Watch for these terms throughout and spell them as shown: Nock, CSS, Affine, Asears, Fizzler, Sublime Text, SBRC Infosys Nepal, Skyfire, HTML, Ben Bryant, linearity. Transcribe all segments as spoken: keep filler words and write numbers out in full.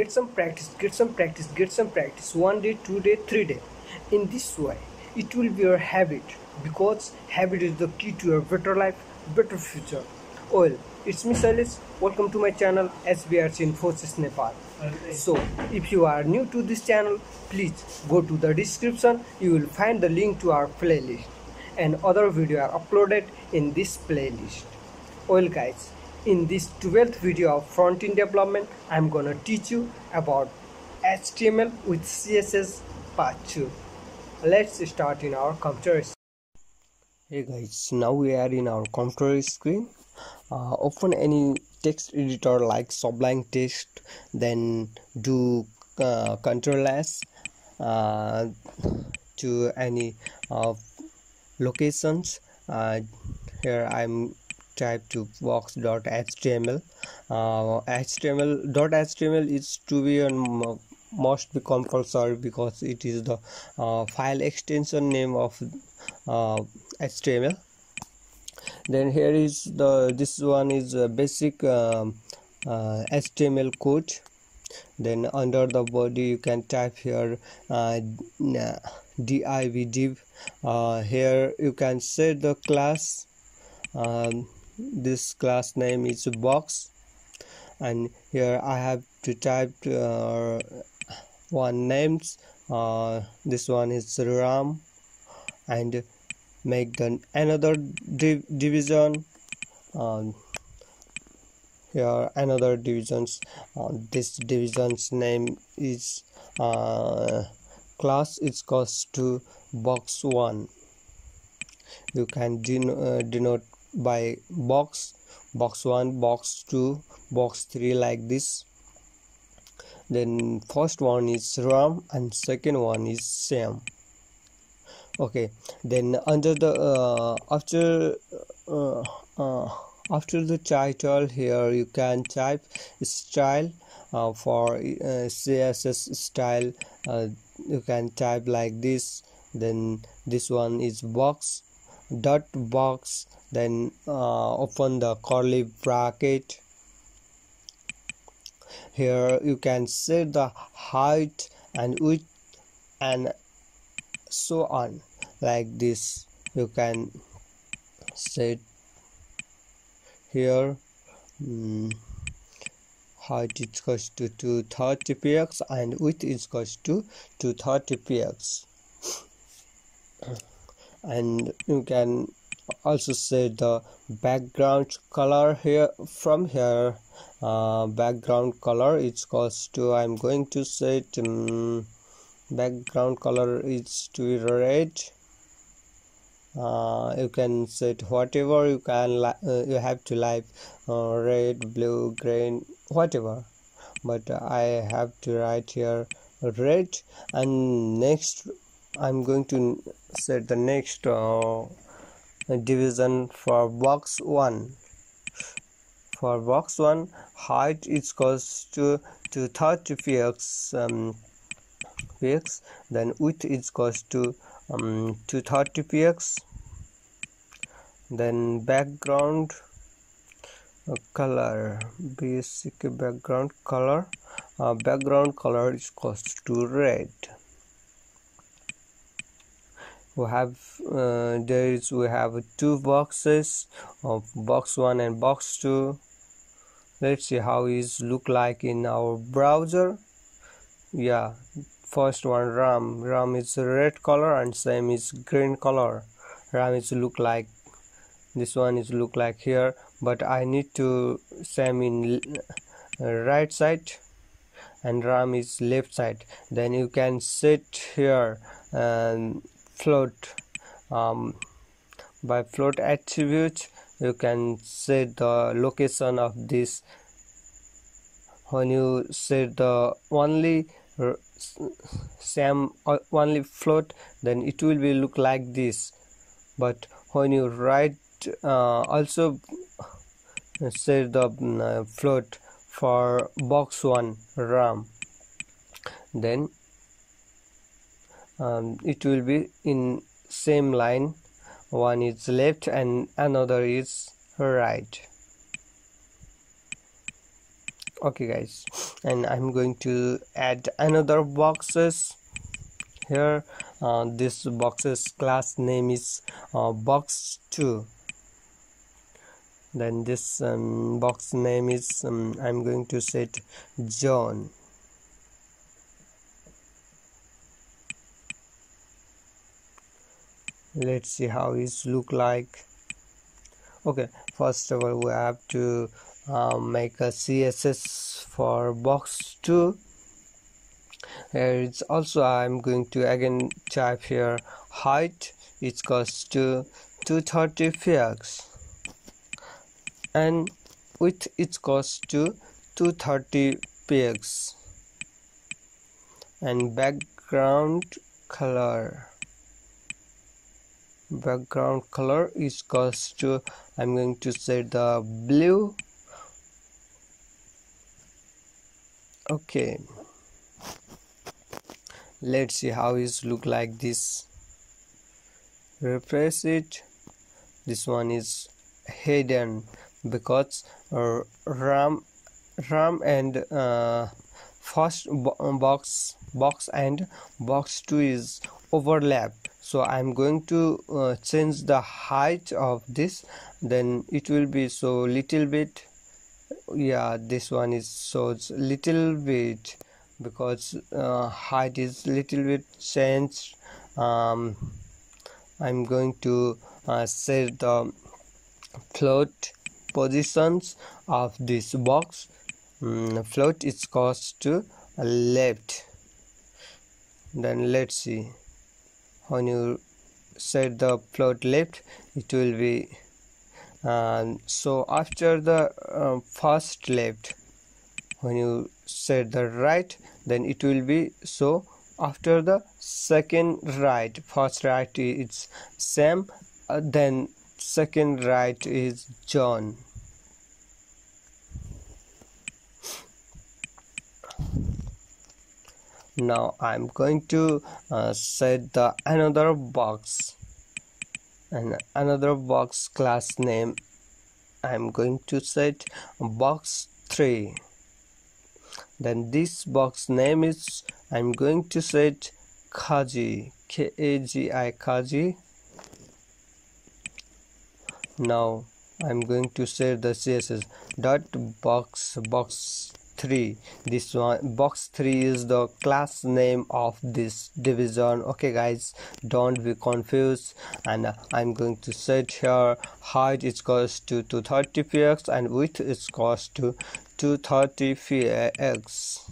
get some practice, get some practice, get some practice, one day, two day, three day. In this way, it will be your habit, because habit is the key to your better life, better future. Well, it's me Sailesh. Welcome to my channel S B R C Infosys Nepal. Okay. So, if you are new to this channel, please go to the description. You will find the link to our playlist, and other videos are uploaded in this playlist. Well, guys, in this twelfth video of front-end development, I'm gonna teach you about H T M L with C S S part two. Let's start in our computer screen. Hey guys, now we are in our computer screen. Uh, open any text editor like Sublime Text, then do uh, Control S uh, to any uh, locations. Uh, here I'm type to box dot H T M L. uh, H T M L dot H T M L is to be and must be compulsory, because it is the uh, file extension name of uh, H T M L. Then here is the this one is a basic um, uh, H T M L code. Then under the body you can type here uh, div div. Uh, here you can set the class. Um, this class name is box, and here I have to type uh, one names. Uh, this one is Ram, and make the another div division. Um, here another divisions. Uh, this division's name is uh, class. It's calls to box one. You can den uh, denote by box, box one, box two, box three, like this. Then first one is Ram and second one is Sam. Okay, then under the uh, after uh, uh, after the title, here you can type style. Uh, for uh, C S S style, uh, you can type like this. Then this one is box dot box, then uh, open the curly bracket. Here you can set the height and width and so on, like this. You can set here um, height is equals to two hundred thirty pixels and width is equals to two hundred thirty pixels. And you can also set the background color here. From here uh, background color is equals to, I'm going to set um, background color is to be red. Uh, you can set whatever you can, uh, you have to like uh, red, blue, green, whatever, but I have to write here red. And next I'm going to set the next uh, division for box one. For box one, height is equals to two hundred thirty pixels, um, px. Then width is equals to um, two hundred thirty pixels. Then background uh, color, basic background color. Uh, background color is equals to red. We have uh, there is we have two boxes of box one and box two. Let's see how it look like in our browser. Yeah, first one Ram. Ram is red color and same is green color. Ram is look like this one is look like here, but I need to same in right side and Ram is left side. Then you can set here and float. Um, by float attribute you can set the location of this. When you set the only Sam only float, then it will be look like this. But when you write uh, also set the uh, float for box one Ram, then Um, it will be in same line. One is left and another is right. Okay guys, and I'm going to add another boxes here. Uh, this boxes class name is uh, box two. Then this um, box name is um, I'm going to set John. Let's see how it look like. Okay, first of all we have to uh, make a C S S for box two. Here it's also I'm going to again type here height, it's goes to two hundred thirty pixels, and width it goes to two hundred thirty pixels, and background color background color is goes to I'm going to set the blue. Okay, let's see how it look like this. Refresh it. This one is hidden because uh, RAM RAM and uh, first bo box box and box two is overlap, so I'm going to uh, change the height of this, then it will be so little bit. Yeah, this one is so little bit because uh, height is little bit changed. um, I'm going to uh, set the float positions of this box. Mm, float is goes to left. Then let's see, when you set the float left it will be uh, so after the uh, first left. When you set the right, then it will be so after the second right. First right is Sam, uh, then second right is John. Now I'm going to uh, set the another box, and another box class name I'm going to set box three. Then this box name is I'm going to set Kaji, K A G I, Kaji. Now I'm going to set the C S S dot box box three. This one box three is the class name of this division. Okay guys, don't be confused. And uh, I'm going to set here height is goes to two hundred thirty pixels and width is goes to two hundred thirty pixels.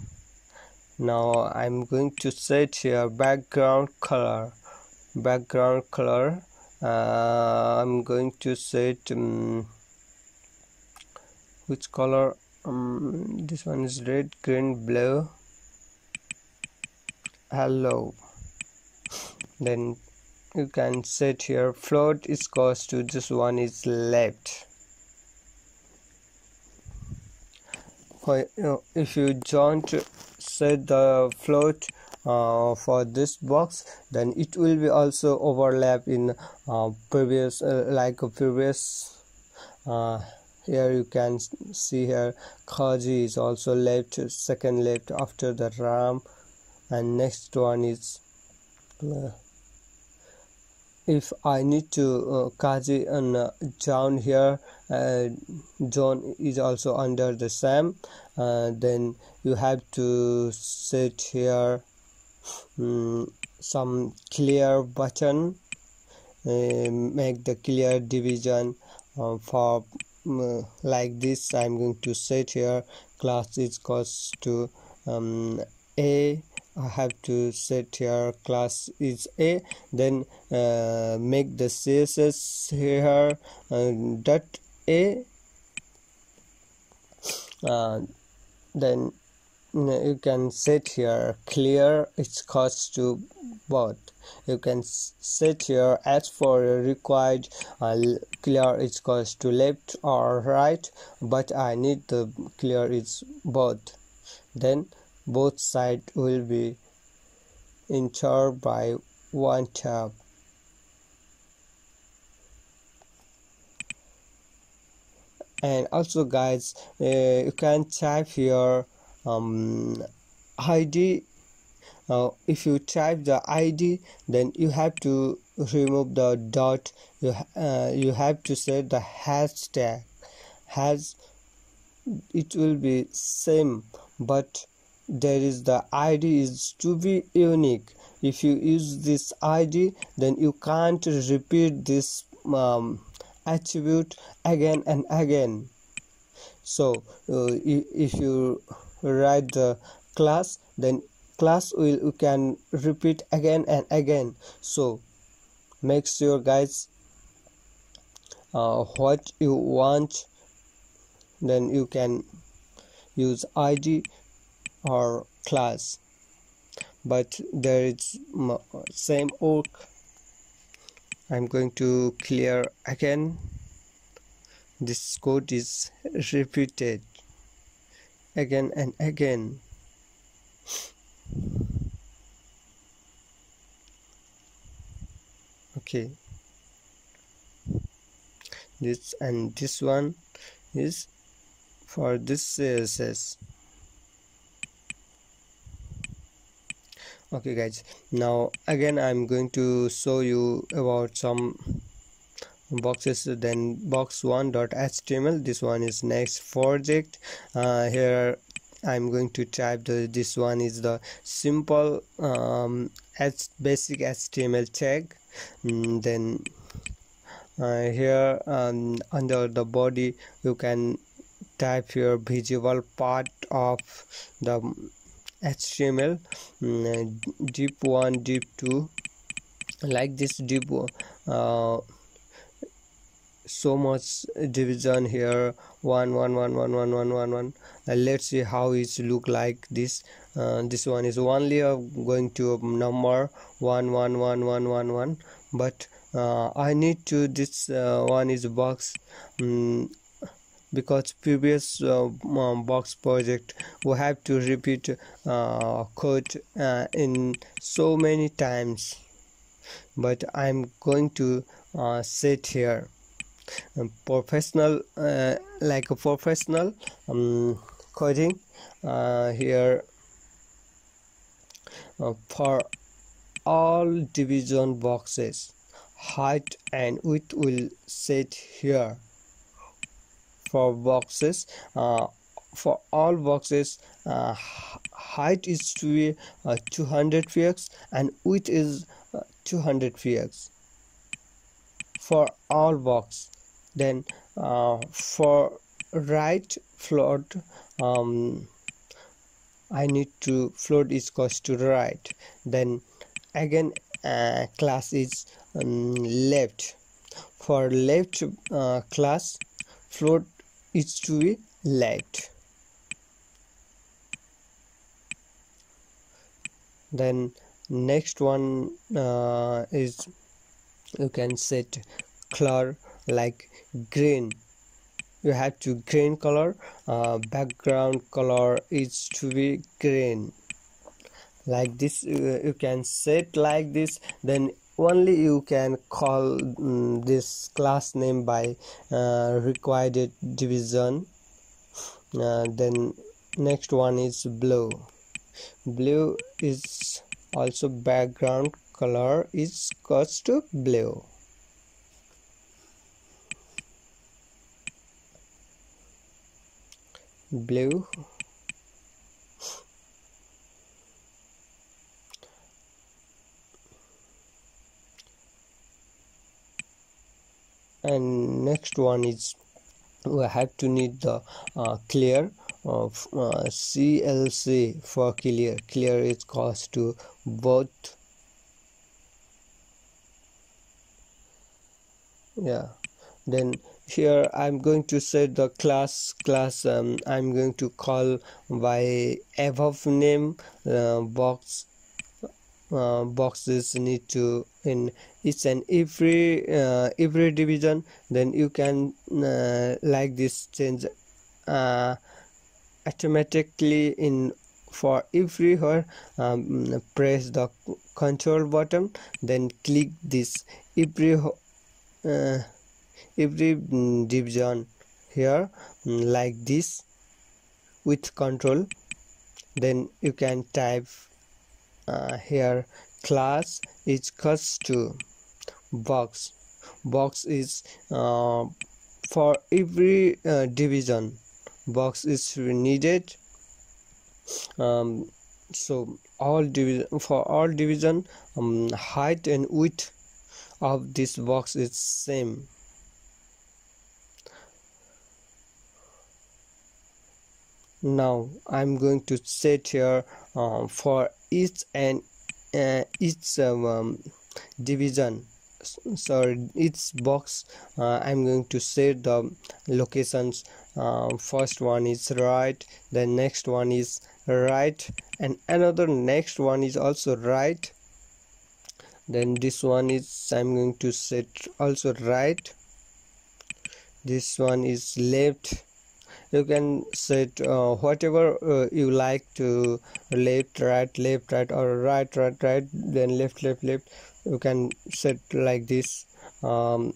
Now I'm going to set here background color background color uh, I'm going to set um, which color. Um, this one is red, green, blue, hello. Then you can set here float is goes to this one is left. If you don't set the float uh, for this box, then it will be also overlap in uh, previous uh, like a previous. uh, Here you can see here Kaji is also left, second left after the RAM, and next one is uh, if I need to uh, Kaji and uh, John here. Uh, John is also under the Sam. Uh, then you have to set here um, some clear button, uh, make the clear division uh, for. Like this, I'm going to set here class is goes to um, A. I have to set here class is A. Then uh, make the C S S here uh, dot A. Uh, then you can set here clear it's goes to both. You can set here as for required uh, clear is goes to left or right, but I need the clear is both. Then both side will be entered by one tab. And also guys, uh, you can type here um, I D. Now if you type the I D, then you have to remove the dot. You, uh, you have to set the hashtag. Has it will be same, but there is the I D is to be unique. If you use this I D, then you can't repeat this um, attribute again and again. So uh, if you write the class, then class will you can repeat again and again. So make sure guys uh, what you want, then you can use I D or class, but there is same work. I'm going to clear again. This code is repeated again and again. Okay, this and this one is for this C S S. Okay guys, now again I'm going to show you about some boxes. Then box one dot H T M L, this one is next project. Uh, here I'm going to type the this one is the simple um, as basic H T M L tag. Mm, then uh, here um, under the body you can type your visual part of the H T M L, mm, div one, div two, like this div. Uh, so much division here, one one one one one one one one. Uh, let's see how it look like this. Uh, this one is only uh, going to number one one one one one one, but uh, I need to this uh, one is box, um, because previous uh, box project we have to repeat uh, code uh, in so many times, but I'm going to uh, set here Um, professional uh, like a professional um, coding uh, here uh, for all division boxes. Height and width will set here for boxes. Uh, for all boxes, uh, height is to be uh, two hundred pixels and width is uh, two hundred pixels for all boxes. Then uh, for right float, um, I need to float is equals to right. Then again uh, class is um, left. For left uh, class, float is to be left. Then next one uh, is you can set color like green. You have to green color. Uh, background color is to be green, like this. Uh, you can set like this. Then only you can call um, this class name by uh, required division. Uh, then next one is blue. Blue is also background color is equals to blue. Blue and next one is we have to need the uh, clear of uh, C L C for clear. Clear is equals to both, yeah. Then here I'm going to set the class class um, I'm going to call by above name. uh, box uh, boxes need to in each and every uh, every division. Then you can uh, like this change uh, automatically in for every her. Um, press the control button, then click this every uh, every division here like this with control. Then you can type uh, here class is custom box. Box is uh, for every uh, division box is needed. Um, so all division for all division um, height and width of this box is same. Now I'm going to set here uh, for each and uh, each um, division, sorry, each box, uh, I'm going to set the locations. Uh, first one is right, the next one is right, and another next one is also right. Then this one is, I'm going to set also right. This one is left. You can set uh, whatever uh, you like to, left, right, left, right, or right, right, right, then left, left, left. You can set like this, um,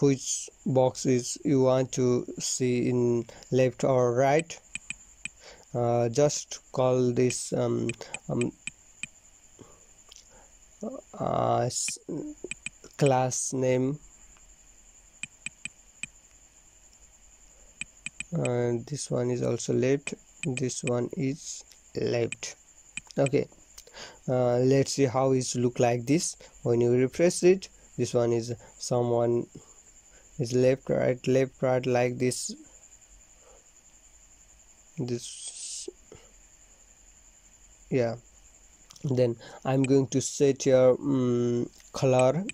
which box is you want to see in left or right. Uh, just call this um, um, uh, class name. And this one is also left, this one is left. Okay, uh, let's see how it look like this when you refresh it. This one is someone is left, right, left, right, like this. This, yeah. Then I'm going to set your um, color.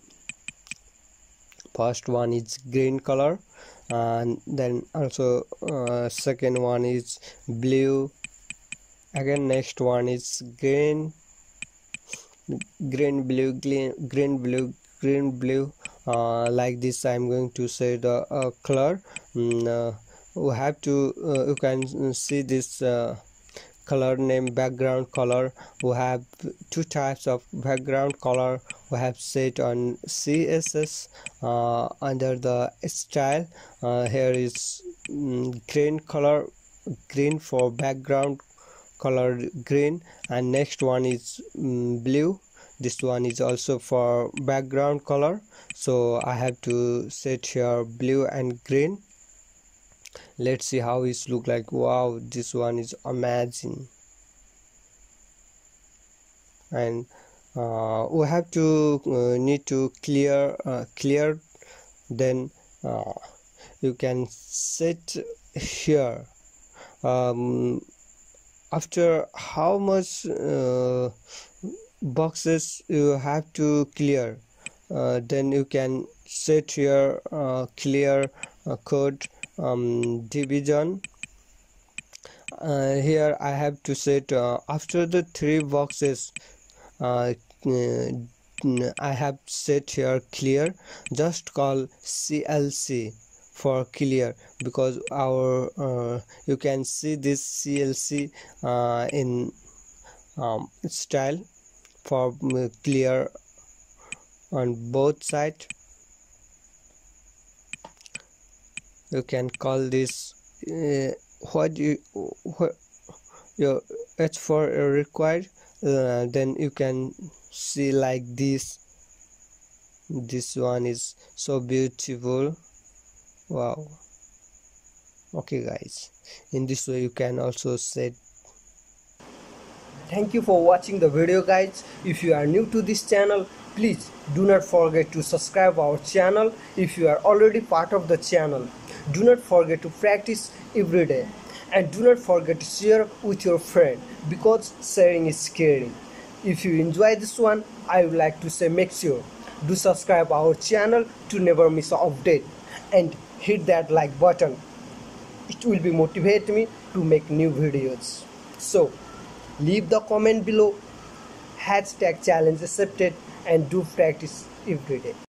First one is green color, and then also uh, second one is blue, again next one is green, green, blue, green, green, blue, green, blue, uh, like this. I'm going to say the uh, color. Mm, uh, you have to uh, you can see this uh, color name, background color. We have two types of background color. We have set on C S S uh, under the style. Uh, here is um, green color, green for background color green, and next one is um, blue. This one is also for background color, so I have to set here blue and green. Let's see how it look like. Wow, this one is amazing. And uh, we have to uh, need to clear uh, clear. Then uh, you can set here um, after how much uh, boxes you have to clear. Uh, then you can set here uh, clear uh, code um division. Uh, here I have to set uh, after the three boxes uh, I have set here clear. Just call C L C for clear, because our uh, you can see this C L C uh, in um, style for clear on both sides. You can call this uh, what you what your H four required. Uh, then you can see like this. This one is so beautiful. Wow. Okay guys, in this way you can also set. Thank you for watching the video guys. If you are new to this channel, please do not forget to subscribe our channel. If you are already part of the channel, do not forget to practice every day, and do not forget to share with your friend, because sharing is caring. If you enjoy this one, I would like to say make sure to subscribe our channel to never miss an update, and hit that like button. It will be motivate me to make new videos. So leave the comment below, hashtag challenge accepted, and do practice every day.